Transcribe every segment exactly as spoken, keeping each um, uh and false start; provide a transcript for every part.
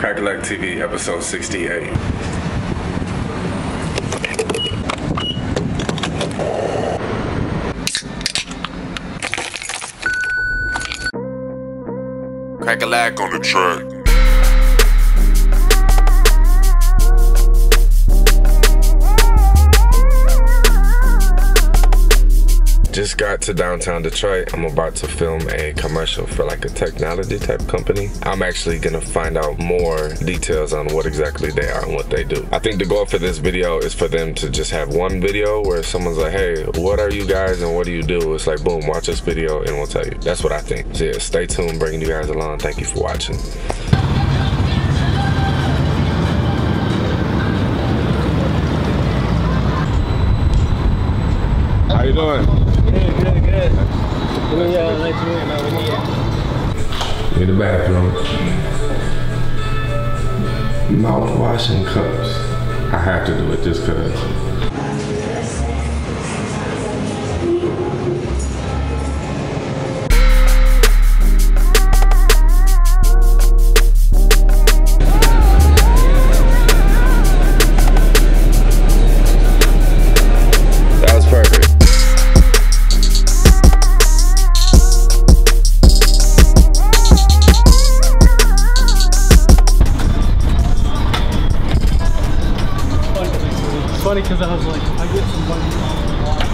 Cracka Lack T V, episode sixty-eight. Cracka Lack on the track. Just got to downtown Detroit. I'm about to film a commercial for like a technology type company. I'm actually gonna find out more details on what exactly they are and what they do. I think the goal for this video is for them to just have one video where someone's like, hey, what are you guys and what do you do? It's like, boom, watch this video and we'll tell you. That's what I think. So yeah, stay tuned, bringing you guys along. Thank you for watching. How you doing? We're in the bathroom. Mouthwash and cups. I have to do it just because. That was perfect. Funny because I was like, I get some money off the water.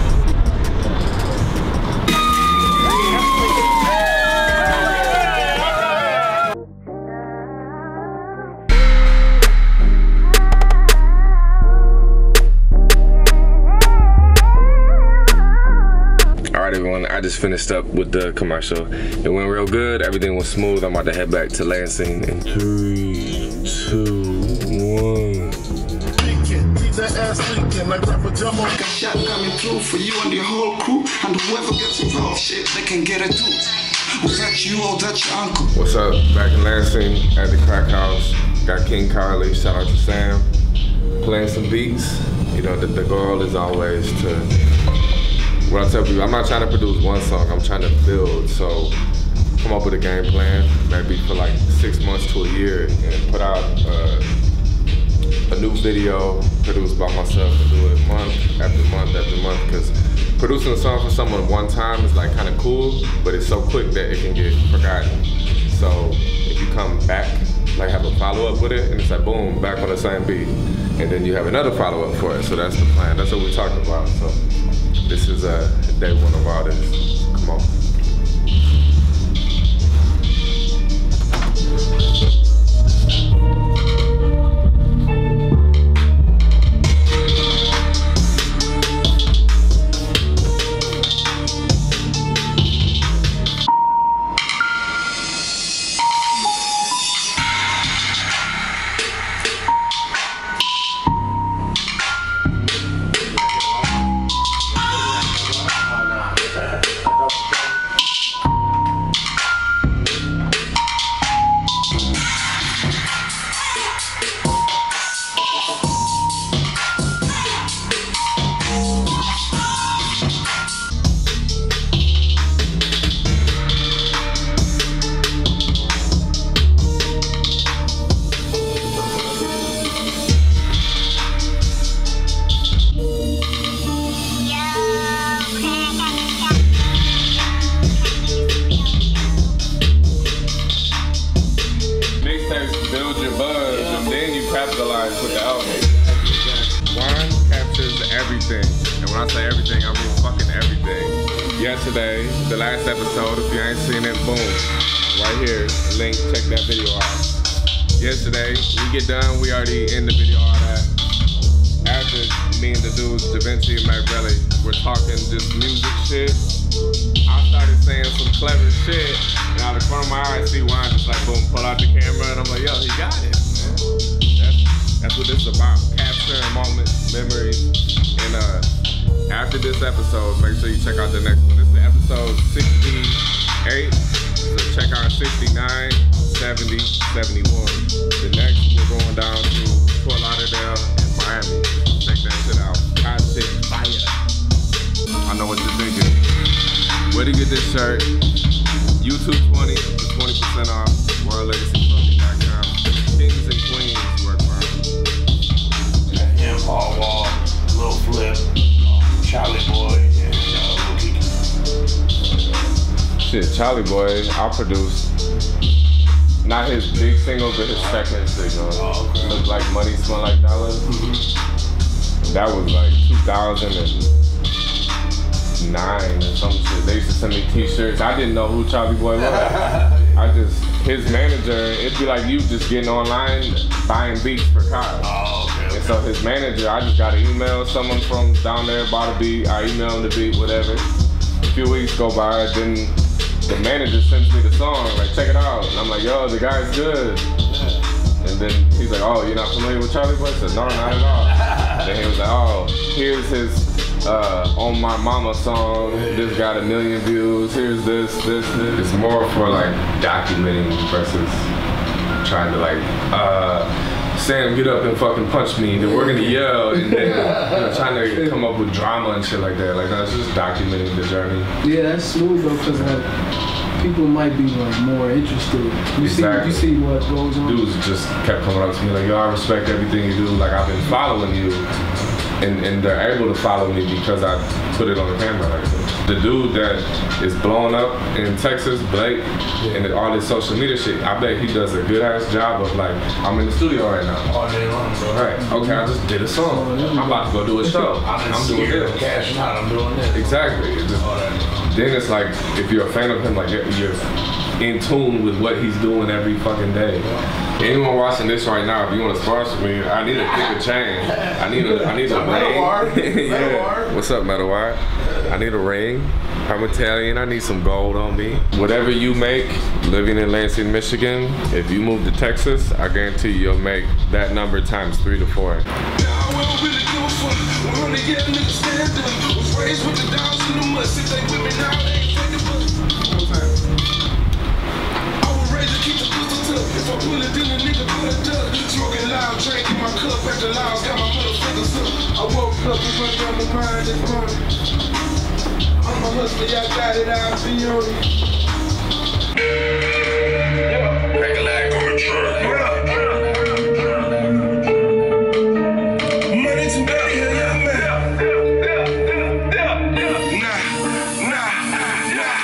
All right, everyone, I just finished up with the commercial. It went real good. Everything was smooth. I'm about to head back to Lansing in three, two, one. That ass leaking like rapper Jumbo. Got shot coming through for you and your whole crew. And whoever gets involved, shit, they can get it too. Was that you or that your uncle? What's up? Back in Lansing at the Crack House. Got King Kyle Lee, shout out to Sam. Playing some beats. You know, the, the goal is always to, what I tell people, I'm not trying to produce one song, I'm trying to build. So come up with a game plan, maybe for like six months to a year, and put out uh, a new video produced by myself and do it month after month after month, because producing a song for someone one time is like kind of cool, but it's so quick that it can get forgotten. So if you come back, like have a follow-up with it, and it's like boom, back on the same beat, and then you have another follow-up for it. So that's the plan, that's what we're talking about. So this is uh, day one of all this. Come on. Yesterday, the last episode, if you ain't seen it, boom, right here, link, check that video out. Yesterday, we get done, we already end the video, all that. After me and the dudes, Da Vinci and Mike Relly, we're talking just music shit. I started saying some clever shit, and out of the corner of my eye, I see Juan just like, boom, pull out the camera, and I'm like, yo, he got it, man. That's, that's what this is about, capturing moments, memories, and uh, after this episode, make sure you check out the next one. This is episode sixty-eight, so check out sixty-nine, seventy, seventy-one. The next, we're going down to Fort Lauderdale and Miami. Check that shit out. Hot shit, fire. I know what you're thinking. Where to get this shirt? YouTube twenty, twenty percent off, Royal Legacy Clothing dot com. Charlie Boy, I produced not his big single, but his second single. Oh, okay. Looked Like Money, Smell Like Dollars. Mm-hmm. That was like two thousand nine or some shit. They used to send me t-shirts. I didn't know who Charlie Boy was. I just, his manager, it'd be like you just getting online, buying beats for cars. Oh, okay, okay. And so his manager, I just got an email, someone from down there bought a beat, I emailed him the beat, whatever. A few weeks go by, then the manager sends me the song, like, check it out. And I'm like, yo, the guy's good. And then he's like, oh, you're not familiar with Charlie Boy? I said, no, not at all. Then he was like, oh, here's his Uh, on My Mama song, this got a million views, here's this, this, this. It's more for like documenting versus trying to like, uh, Sam, get up and fucking punch me, then we're gonna yell, and then you know, trying to come up with drama and shit like that. Like, that's just documenting the journey. Yeah, that's smooth though, because like, people might be like more interested. You exactly. see, you see what goes on. Dudes just kept coming up to me like, yo, I respect everything you do, like I've been following you. And, and they're able to follow me because I put it on the camera like this. The dude that is blowing up in Texas, Blake, and all this social media shit, I bet he does a good ass job of like, I'm in the studio right now. All day long, bro. Right, okay, I just did a song. I'm about to go do a show. I'm, I'm doing this. Cash out, I'm doing this. Exactly. It's just, then it's like, if you're a fan of him, like you're in tune with what he's doing every fucking day. Anyone watching this right now, if you want to sponsor me, I need a thicker chain. I need a, I need a ring. Yeah. What's up, Metal Wire? I need a ring. I'm Italian, I need some gold on me. Whatever you make, living in Lansing, Michigan, if you move to Texas, I guarantee you you'll make that number times three to four. Now I really do it for one hundred years, nigga stand up. Was raised with the dogs in the mud, since they with me now, they ain't taking us. I was raised to keep the pistol tucked. If I pull it, then the nigga put a duck. Smoking loud, drinking my cup, acting loud, got my motherfuckers up. I woke up and went down the mind this morning. I'm a hustler, y'all got it, I'll be on it. Cracka Lack on the track. What up? Money to me, yeah, man. Nah, nah, nah, nah,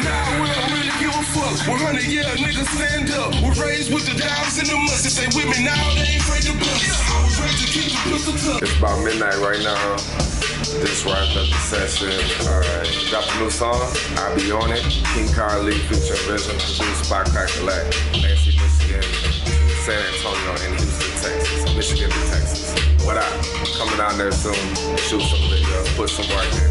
nah, I don't really give a fuck. one hundred year niggas stand up. We're raised with the dimes and the must. If they with me now, they ain't afraid to bust. I was raised to keep the pistol tucked. It's about midnight right now. Just wrapped up the session. Alright, dropped a new song, I Be On It. King Kyle Lee, featuring Vision, produced by Cracka Lack. Lansing, Michigan, San Antonio, and Houston, Texas. Michigan to Texas. What up? Coming down there soon, shoot some videos, put some work in.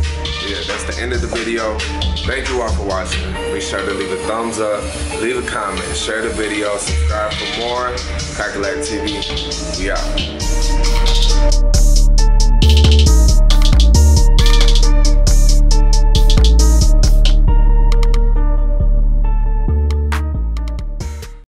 Yeah, that's the end of the video. Thank you all for watching. Be sure to leave a thumbs up, leave a comment, share the video, subscribe for more. Cracka Lack T V, we out.